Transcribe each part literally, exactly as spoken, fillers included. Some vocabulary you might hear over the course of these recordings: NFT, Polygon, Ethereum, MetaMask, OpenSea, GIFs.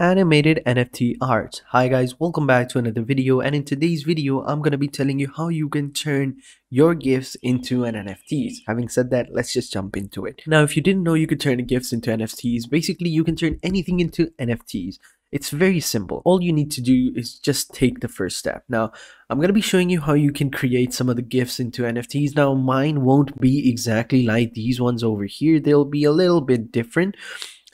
Animated N F T art. Hi guys, welcome back to another video, and in today's video I'm gonna be telling you how you can turn your GIFs into an N F Ts. Having said that, let's just jump into it. Now, if you didn't know you could turn GIFs into N F Ts, basically you can turn anything into N F Ts. It's very simple. All you need to do is just take the first step. Now, I'm going to be showing you how you can create some of the GIFs into N F Ts. Now, mine won't be exactly like these ones over here. They'll be a little bit different.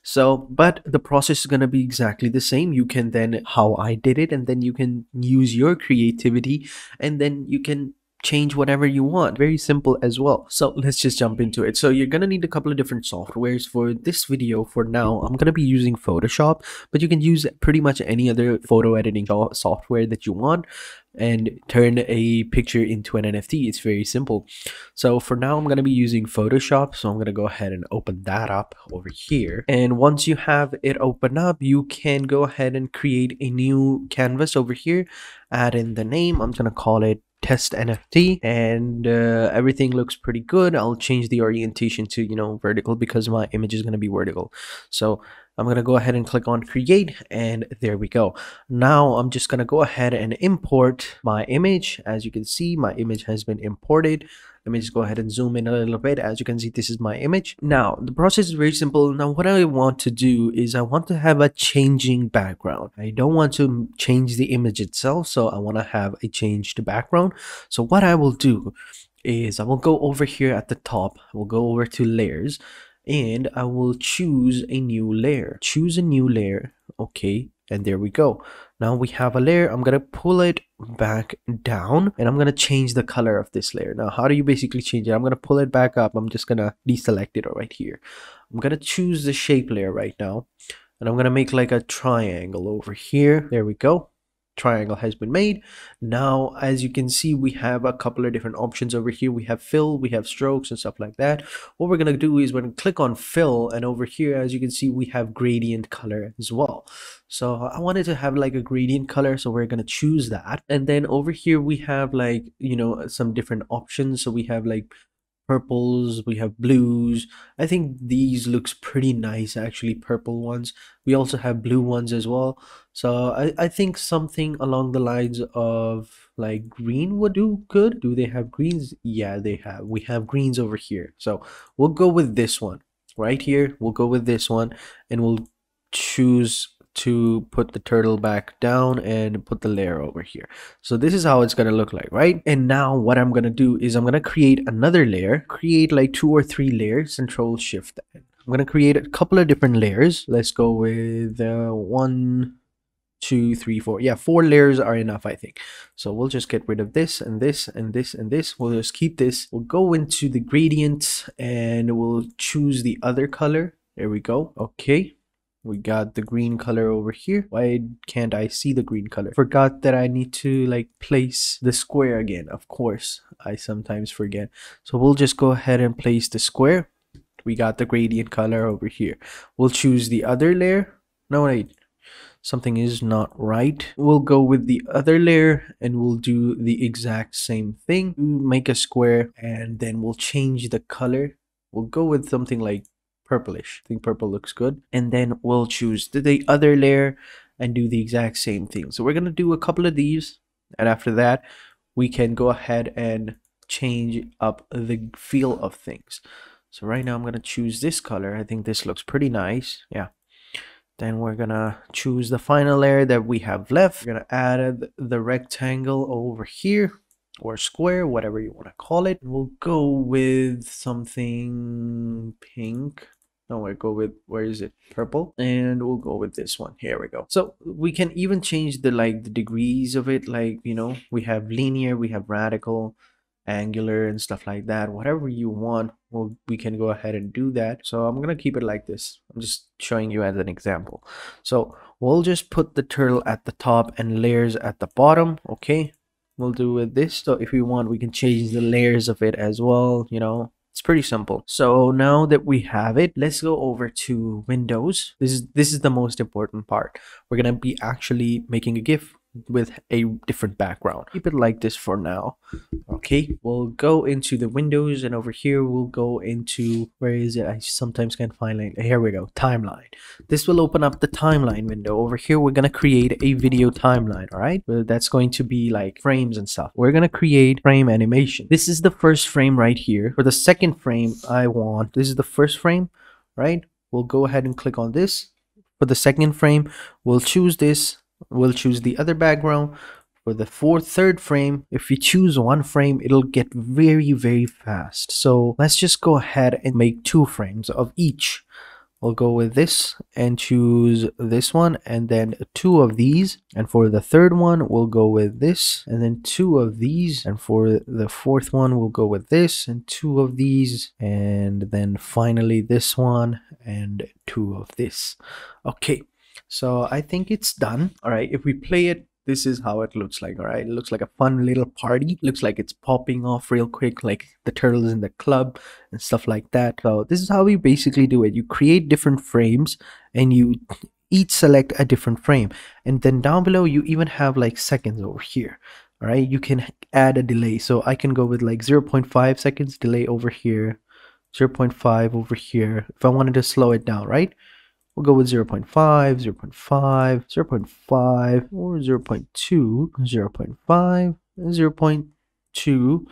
So, but the process is going to be exactly the same. You can then, how I did it, and then you can use your creativity, and then you can change whatever you want. Very simple as well. So let's just jump into it. So you're gonna need a couple of different softwares for this video. For now, I'm gonna be using Photoshop, but you can use pretty much any other photo editing software that you want and turn a picture into an N F T. It's very simple. So for now, I'm gonna be using Photoshop. So I'm gonna go ahead and open that up over here. And once you have it open up, you can go ahead and create a new canvas over here. Add in the name. I'm gonna call it test N F T, and uh, everything looks pretty good. I'll change the orientation to, you know, vertical, because my image is going to be vertical. So I'm going to go ahead and click on create, and there we go. Now I'm just going to go ahead and import my image. As you can see, my image has been imported. Let me just go ahead and zoom in a little bit. As you can see, this is my image. Now, the process is very simple. Now, what I want to do is I want to have a changing background. I don't want to change the image itself, so I want to have a changed background. So what I will do is I will go over here at the top. I will go over to layers, and I will choose a new layer. Choose a new layer. Okay. And there we go. Now we have a layer. I'm going to pull it back down, and I'm going to change the color of this layer. Now, how do you basically change it? I'm going to pull it back up. I'm just going to deselect it right here. I'm going to choose the shape layer right now, and I'm going to make like a triangle over here. There we go. Triangle has been made. Now, as you can see, we have a couple of different options over here. We have fill, we have strokes and stuff like that. What we're going to do is we're going to click on fill, and over here, as you can see, we have gradient color as well. So I wanted to have like a gradient color, so we're going to choose that. And then over here, we have like, you know, some different options. So we have like purples, we have blues. I think these looks pretty nice, actually, purple ones. We also have blue ones as well. So I, I think something along the lines of like green would do good. Do they have greens? Yeah, they have. We have greens over here. So we'll go with this one right here. We'll go with this one, and we'll choose to put the turtle back down and put the layer over here. So this is how it's going to look like, right? And now what I'm going to do is I'm going to create another layer, create like two or three layers, control shift. I'm going to create a couple of different layers. Let's go with uh, one, two, three, four. Yeah, four layers are enough, I think. So we'll just get rid of this and this and this and this. We'll just keep this. We'll go into the gradient, and we'll choose the other color. There we go. Okay. We got the green color over here. Why can't I see the green color? Forgot that I need to like place the square again. Of course, I sometimes forget. So we'll just go ahead and place the square. We got the gradient color over here. We'll choose the other layer. No, wait. Something is not right. We'll go with the other layer, and we'll do the exact same thing. Make a square, and then we'll change the color. We'll go with something like purplish. I think purple looks good. And then we'll choose the other layer and do the exact same thing. So we're going to do a couple of these, and after that we can go ahead and change up the feel of things. So right now I'm going to choose this color. I think this looks pretty nice. Yeah. Then we're going to choose the final layer that we have left. We're going to add the rectangle over here, or square, whatever you want to call it. We'll go with something pink. No, we'll go with, where is it? Purple. And we'll go with this one. Here we go. So we can even change the like the degrees of it. Like, you know, we have linear, we have radical, angular, and stuff like that. Whatever you want, well, we can go ahead and do that. So I'm gonna keep it like this. I'm just showing you as an example. So we'll just put the turtle at the top and layers at the bottom. Okay. We'll do with this. So if we want, we can change the layers of it as well. You know, it's pretty simple. So now that we have it, let's go over to Windows. This is this is the most important part. We're gonna be actually making a GIF with a different background. Keep it like this for now. Okay, we'll go into the windows, and over here we'll go into, where is it? I sometimes can't find it. Here we go, timeline. This will open up the timeline window. Over here we're gonna create a video timeline. All right, well, that's going to be like frames and stuff. We're gonna create frame animation. This is the first frame right here. For the second frame, I want, this is the first frame, right? We'll go ahead and click on this. For the second frame, we'll choose this. We'll choose the other background. For the fourth, third frame, if you choose one frame, it'll get very, very fast. So let's just go ahead and make two frames of each. We'll go with this and choose this one, and then two of these. And for the third one, we'll go with this, and then two of these. And for the fourth one, we'll go with this and two of these. And then finally this one and two of this. Okay. So I think it's done. All right, if we play it, this is how it looks like. All right, it looks like a fun little party. Looks like it's popping off real quick, like the turtles in the club and stuff like that. So this is how we basically do it. You create different frames and you each select a different frame. And then down below, you even have like seconds over here. All right, you can add a delay. So I can go with like zero point five seconds delay over here, zero point five over here. If I wanted to slow it down, right? We'll go with zero point five, zero point five, zero point five, or zero point two, zero point five, zero point two,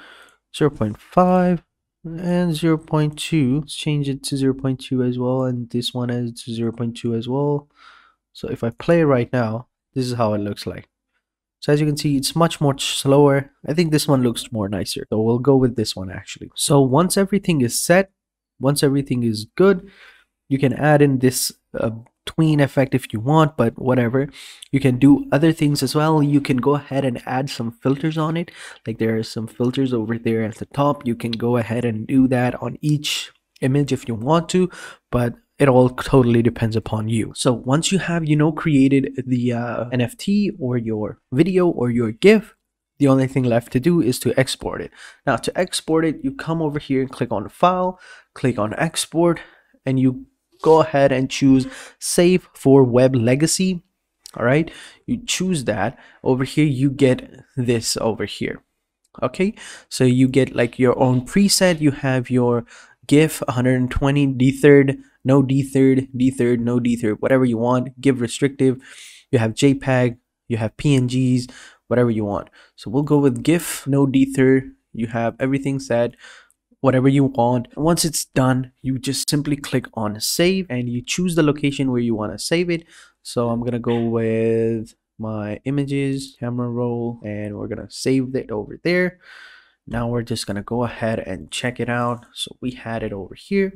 zero point five, and zero point two. Let's change it to zero point two as well, and this one is to zero point two as well. So if I play right now, this is how it looks like. So as you can see, it's much, much slower. I think this one looks more nicer. So we'll go with this one actually. So once everything is set, once everything is good, you can add in this uh, tween effect if you want, but whatever. You can do other things as well. You can go ahead and add some filters on it. Like there are some filters over there at the top. You can go ahead and do that on each image if you want to, but it all totally depends upon you. So once you have, you know, created the uh, N F T or your video or your GIF, the only thing left to do is to export it. Now to export it, you come over here and click on File, click on Export, and you go ahead and choose Save for Web Legacy. All right, you choose that. Over here you get this over here. Okay, so you get like your own preset. You have your GIF one hundred twenty, D third, no D third, D third, no D third, whatever you want. GIF restrictive, you have JPEG, you have P N Gs, whatever you want. So we'll go with GIF no D third. You have everything set, whatever you want. Once it's done, you just simply click on Save, and you choose the location where you want to save it. So I'm gonna go with my images, camera roll, and we're gonna save it over there. Now we're just gonna go ahead and check it out. So we had it over here.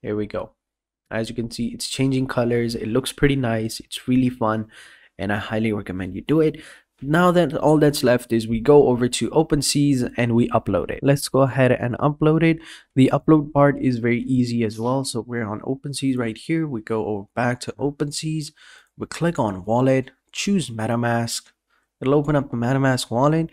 Here we go. As you can see, it's changing colors. It looks pretty nice. It's really fun, and I highly recommend you do it. Now that all that's left is we go over to OpenSea and we upload it. Let's go ahead and upload it. The upload part is very easy as well. So we're on OpenSea right here. We go over back to OpenSea. We click on wallet, choose MetaMask. It'll open up the MetaMask wallet,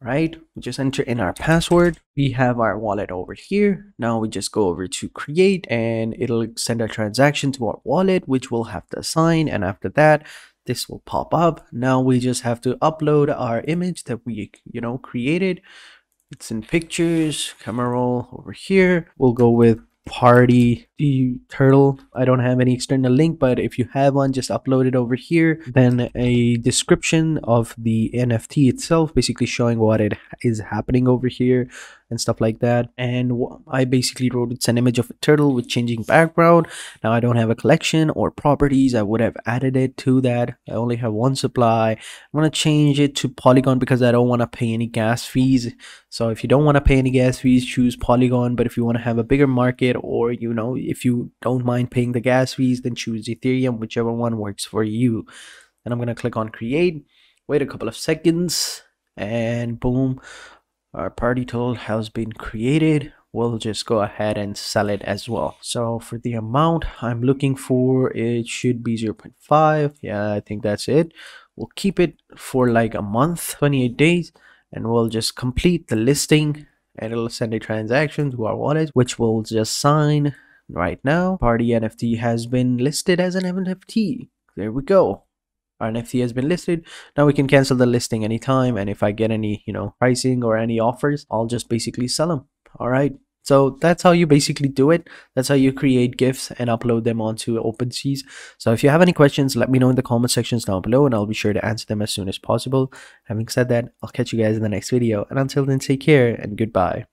right? We just enter in our password. We have our wallet over here. Now we just go over to create, and it'll send a transaction to our wallet, which we'll have to assign. And after that, this will pop up. Now we just have to upload our image that we, you know, created. It's in pictures, camera roll over here. We'll go with party the turtle. I don't have any external link, but if you have one, just upload it over here. Then a description of the N F T itself, basically showing what it is happening over here and stuff like that. And I basically wrote it's an image of a turtle with changing background. Now I don't have a collection or properties. I would have added it to that. I only have one supply. I'm going to change it to Polygon because I don't want to pay any gas fees. So if you don't want to pay any gas fees, choose Polygon. But if you want to have a bigger market, or you know, if you don't mind paying the gas fees, then choose Ethereum, whichever one works for you. And I'm going to click on create, wait a couple of seconds, and boom, our party tool has been created. We'll just go ahead and sell it as well. So for the amount I'm looking for, it should be zero point five. Yeah, I think that's it. We'll keep it for like a month, twenty-eight days, and we'll just complete the listing, and it'll send a transaction to our wallet, which we'll just sign right now. Party N F T has been listed as an N F T. There we go. our N F T has been listed. Now we can cancel the listing anytime, and if I get any, you know, pricing or any offers, I'll just basically sell them. All right, so that's how you basically do it. That's how you create GIFs and upload them onto OpenSea. So if you have any questions, let me know in the comment sections down below, and I'll be sure to answer them as soon as possible. Having said that, I'll catch you guys in the next video, and until then, take care and goodbye.